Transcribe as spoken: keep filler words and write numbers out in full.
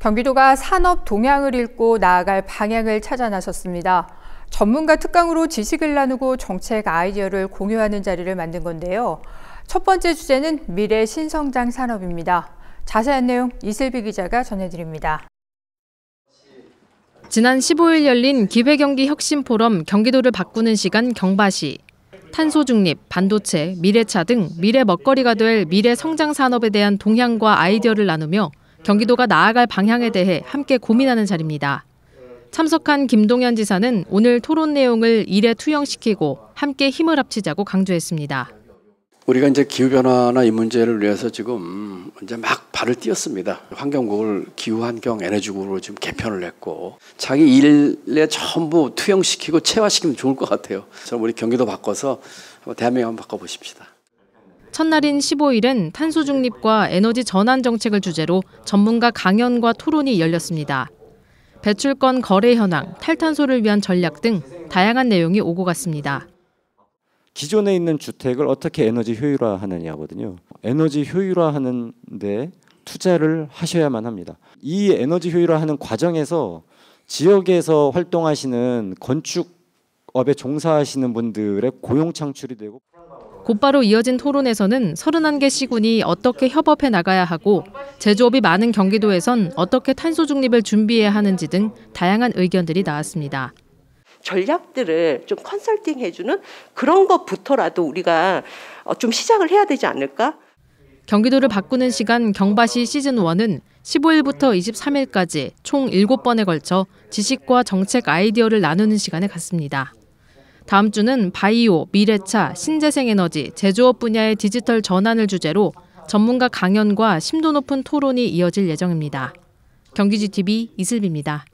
경기도가 산업 동향을 읽고 나아갈 방향을 찾아 나섰습니다. 전문가 특강으로 지식을 나누고 정책 아이디어를 공유하는 자리를 만든 건데요. 첫 번째 주제는 미래 신성장 산업입니다. 자세한 내용 이슬비 기자가 전해드립니다. 지난 십오일 열린 기회경기 혁신포럼 경기도를 바꾸는 시간 경바시. 탄소 중립, 반도체, 미래차 등 미래 먹거리가 될 미래 성장 산업에 대한 동향과 아이디어를 나누며 경기도가 나아갈 방향에 대해 함께 고민하는 자리입니다. 참석한 김동연 지사는 오늘 토론 내용을 일에 투영시키고 함께 힘을 합치자고 강조했습니다. 우리가 이제 기후변화나 이 문제를 위해서 지금 이제 막 발을 띄었습니다. 환경국을 기후환경 에너지국으로 지금 개편을 했고 자기 일에 전부 투영시키고 체화시키면 좋을 것 같아요. 저는 우리 경기도 바꿔서 대한민국 한번 바꿔보십시다. 첫날인 십오일은 탄소 중립과 에너지 전환 정책을 주제로 전문가 강연과 토론이 열렸습니다. 배출권 거래 현황, 탈탄소를 위한 전략 등 다양한 내용이 오고 갔습니다. 기존에 있는 주택을 어떻게 에너지 효율화하느냐거든요. 에너지 효율화하는 데 투자를 하셔야만 합니다. 이 에너지 효율화하는 과정에서 지역에서 활동하시는 건축업에 종사하시는 분들의 고용 창출이 되고 곧바로 이어진 토론에서는 서른한 개 시군이 어떻게 협업해 나가야 하고 제조업이 많은 경기도에선 어떻게 탄소 중립을 준비해야 하는지 등 다양한 의견들이 나왔습니다. 전략들을 좀 컨설팅해주는 그런 것부터라도 우리가 좀 시작을 해야 되지 않을까? 경기도를 바꾸는 시간 경바시 시즌 일은 십오일부터 이십삼일까지 총 일곱 번에 걸쳐 지식과 정책 아이디어를 나누는 시간을 갖습니다. 다음 주는 바이오, 미래차, 신재생에너지, 제조업 분야의 디지털 전환을 주제로 전문가 강연과 심도 높은 토론이 이어질 예정입니다. 경기 지티비 이슬비입니다.